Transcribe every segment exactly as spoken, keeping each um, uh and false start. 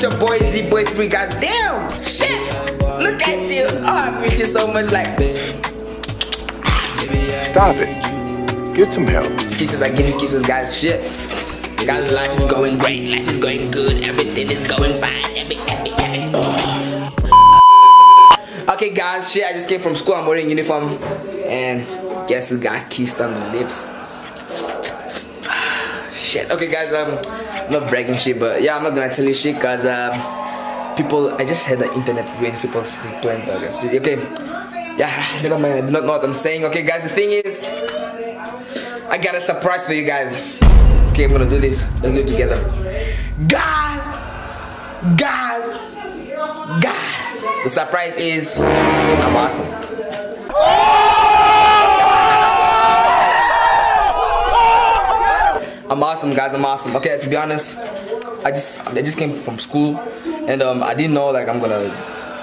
it's your boy Z Boy Three Guys. Damn, shit! Look at you. Oh, I miss you so much. Like, stop it. Get some help. Kisses, I give you kisses, guys. Shit, guys, life is going great. Life is going good. Everything is going fine. Every, every, every. Oh. Okay, guys. Shit, I just came from school. I'm wearing uniform, and guess who got kissed on the lips? Shit. Okay, guys. Um, I'm not bragging shit, but yeah, I'm not gonna tell you shit, cause um, people. I just heard the internet rates people sleep plans, dog. Okay, yeah, never mind. I do not know what I'm saying. Okay, guys, the thing is, I got a surprise for you guys. Okay, I'm gonna do this. Let's do it together, guys, guys, guys. The surprise is, I'm awesome. I'm awesome, guys. I'm awesome. Okay, to be honest, I just I just came from school, and um, I didn't know like I'm gonna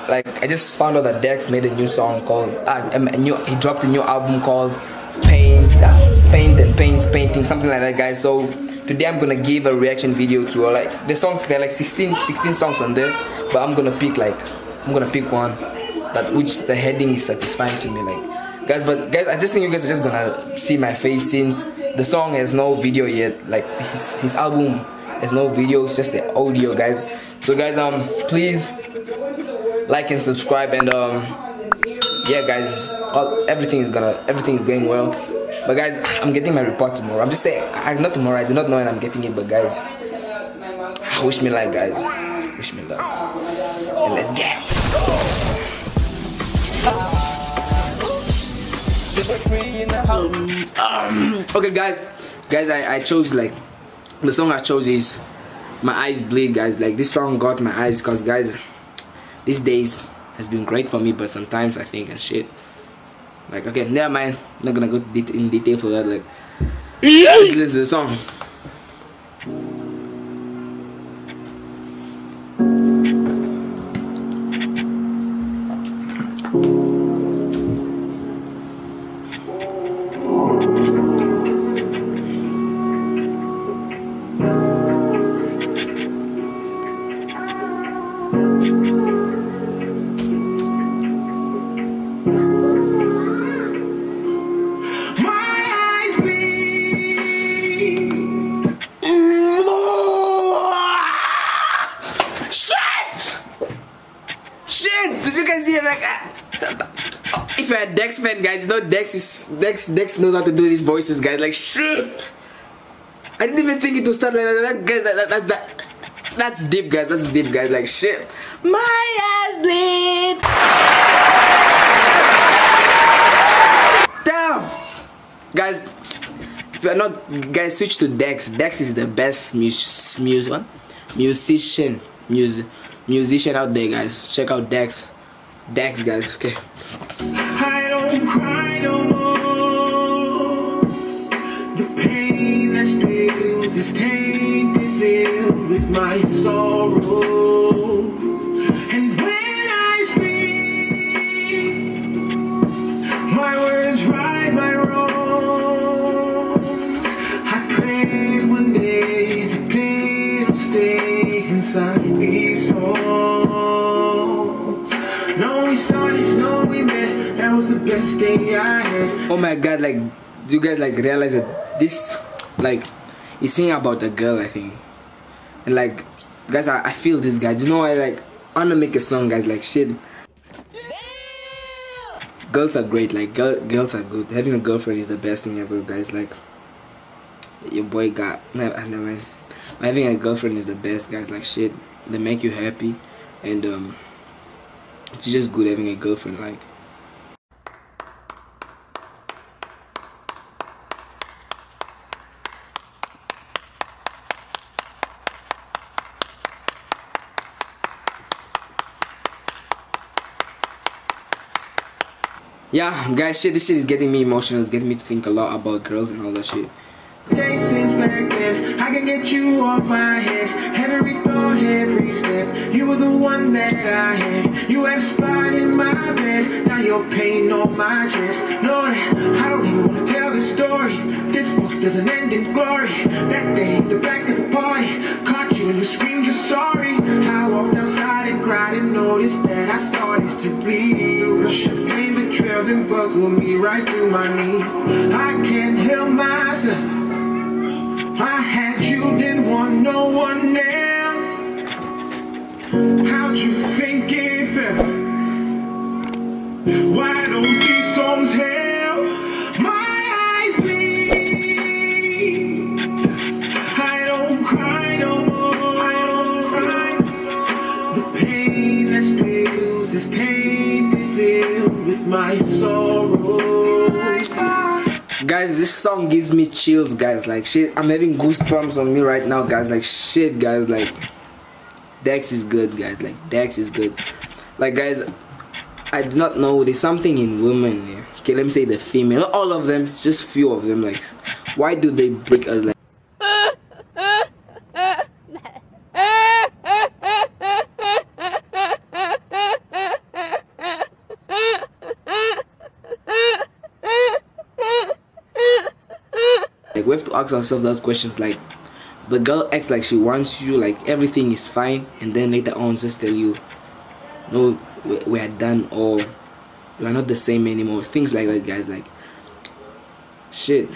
like I just found out that Dax made a new song called uh, a new he dropped a new album called Paint, uh, Paint and Paints Painting, something like that, guys. So today I'm gonna give a reaction video to uh, like the songs. There are like sixteen songs on there, but I'm gonna pick like I'm gonna pick one that which the heading is satisfying to me, like guys. But guys, I just think you guys are just gonna see my face since the song has no video yet. Like his, his album has no video, it's just the audio, guys. So guys, um please like and subscribe, and um yeah guys, all, everything is gonna everything is going well. But guys, I'm getting my report tomorrow. I'm just saying, I, not tomorrow, I do not know when I'm getting it, but guys, wish me luck, guys. Wish me luck. And let's get it. Um, okay guys, guys I, I chose like the song I chose is My Eyes Bleed, guys. Like this song got my eyes, cause guys, these days has been great for me, but sometimes I think and shit. Like okay, never mind. I'm not gonna go det in detail for that. Like let's listen to the song. If you're a Dax fan, guys, you know Dax is Dax Dax knows how to do these voices, guys. Like shit, I didn't even think it would start like that, guys. That, that, that, that, that's deep, guys. That's deep, guys. Like shit. My eyes bleed. Damn, guys. If you're not, guys, switch to Dax. Dax is the best mus mus what? musician mus musician out there, guys. Check out Dax. Dax, guys. Okay. I don't cry no more. The pain that stains is tainted filled with my sorrow. And when I speak, my words right my wrong. I pray one day the pain will stay inside these songs. No, we started, no, we met. The best thing I had. Oh my god, like do you guys like realize that this like is singing about a girl, I think. And like guys, I, I feel this, guys. You know, I like wanna make a song, guys, like shit. Damn! Girls are great, like girl, girls are good. Having a girlfriend is the best thing ever, guys. Like your boy got never never mind. Having a girlfriend is the best, guys, like shit. They make you happy, and um it's just good having a girlfriend, like. Yeah, guys, shit, this shit is getting me emotional. It's getting me to think a lot about girls and all that shit. Since back then, I can get you off my head. Every thought, every step, you were the one that I had. You have spot in my bed, now you're pain on my chest. Lord, I don't even want to tell the story. This book doesn't end in glory. That day at the back of the party, caught you and you screamed you're sorry. How pull me right through my knee. I can't help myself. I had you, didn't want no one else. How'd you think it felt? Why don't these songs help? My eyes bleed. I don't cry no more. I don't cry. The pain that spills is tainted, filled with my sorrow. Guys, this song gives me chills, guys. Like, shit, I'm having goosebumps on me right now, guys. Like, shit, guys. Like, Dax is good, guys. Like, Dax is good. Like, guys, I do not know, there's something in women, yeah. Okay, let me say the female, not all of them, just few of them, like, why do they break us like Like, we have to ask ourselves those questions, like, the girl acts like she wants you, like, everything is fine, and then later on just tell you, no, we are done, or we are not the same anymore. Things like that, guys. Like, shit,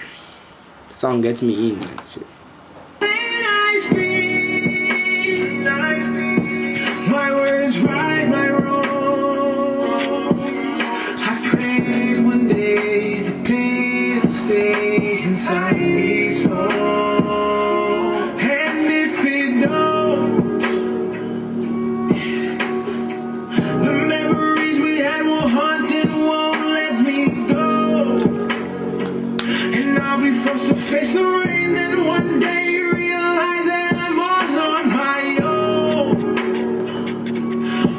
song gets me in, like, shit. My words right my wrong. I pray one day the pain will stay inside me soul. And if it don't, face the rain, then one day you realize that I'm all on my own.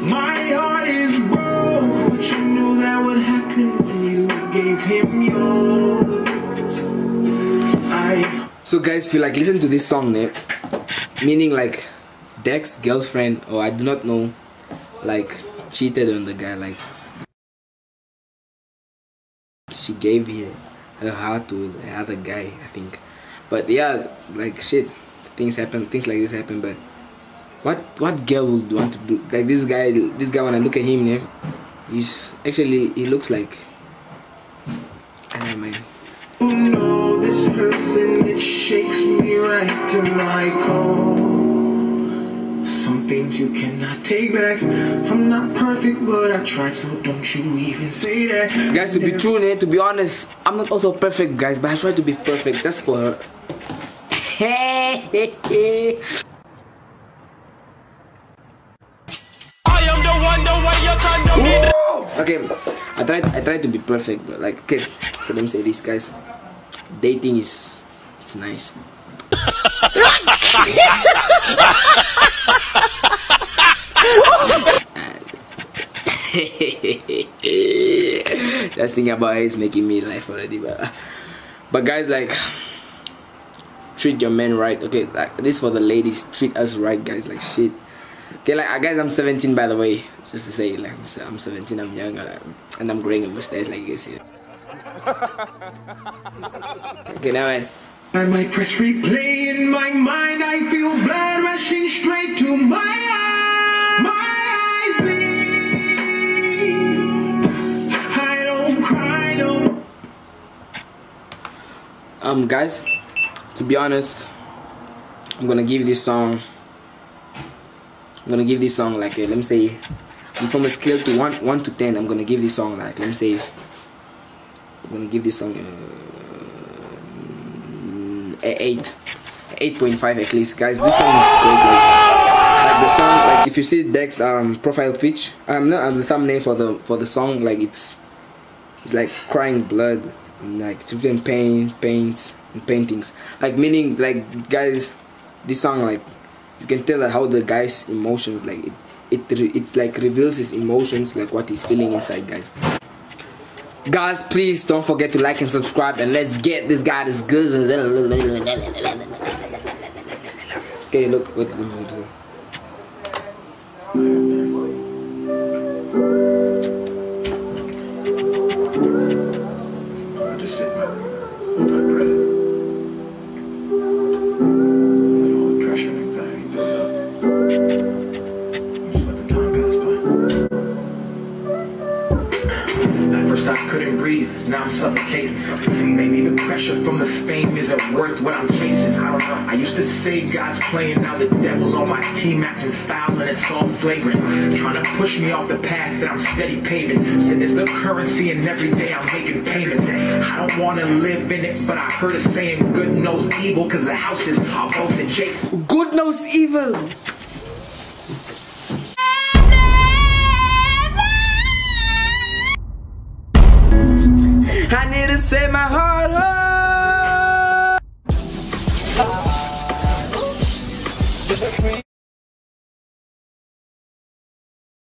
My heart is broke, but you knew that would happen when you gave him yours. I so guys, if you like listen to this song, eh? Meaning like Dax's girlfriend, or I do not know, like cheated on the guy, like she gave him her heart to the other guy, I think. But yeah, like shit, things happen, things like this happen. But what what girl would want to do like this guy? This guy, when I look at him, yeah, he's actually he looks like, I don't know, man. Oh no, this person, it shakes me right to my core. Some things you cannot take back. I'm not perfect, but I try, so don't you even say that. Guys, to be true, eh, to be honest, I'm not also perfect, guys, but I try to be perfect just for her. I am the one, the way you turn to me. Okay, I tried I tried to be perfect, but like, okay, let me say this, guys. Dating is it's nice. Just thinking about it is making me laugh already, but but guys, like, treat your men right, okay? Like, this for the ladies, treat us right, guys. Like, shit, okay? Like, guys, I'm seventeen, by the way, just to say, like, I'm seventeen, I'm young, and I'm growing a mustache like this here. Okay, now man, I might press replay in my mind. I feel blood rushing straight to my eyes. My Um, guys, to be honest, I'm gonna give this song, I'm gonna give this song like, a, let me say, from a scale to one, one to ten, I'm gonna give this song like, let me say, I'm gonna give this song uh, a eight, eight point five at least, guys. This song is great, like, like the song, like if you see Dax's um profile pitch, um no, the thumbnail for the for the song, like it's, it's like crying blood. Like children paint, paints and paintings, like meaning like guys, this song, like you can tell how the guy's emotions, like it it, re it like reveals his emotions, like what he's feeling inside, guys. Guys, please don't forget to like and subscribe, and let's get this guy this good. Okay, look what I'm going to do. I could couldn't breathe, now I'm suffocating. Maybe the pressure from the fame isn't worth what I'm chasing. I don't know. I used to say God's playing, now the devil's on my team acting foul and it's all flagrant. Trying to push me off the path that I'm steady paving. Sin is the currency and every day I'm making payments. I don't want to live in it, but I heard it saying good knows evil, cause the houses are both adjacent. Good knows evil! I need to set my heart up.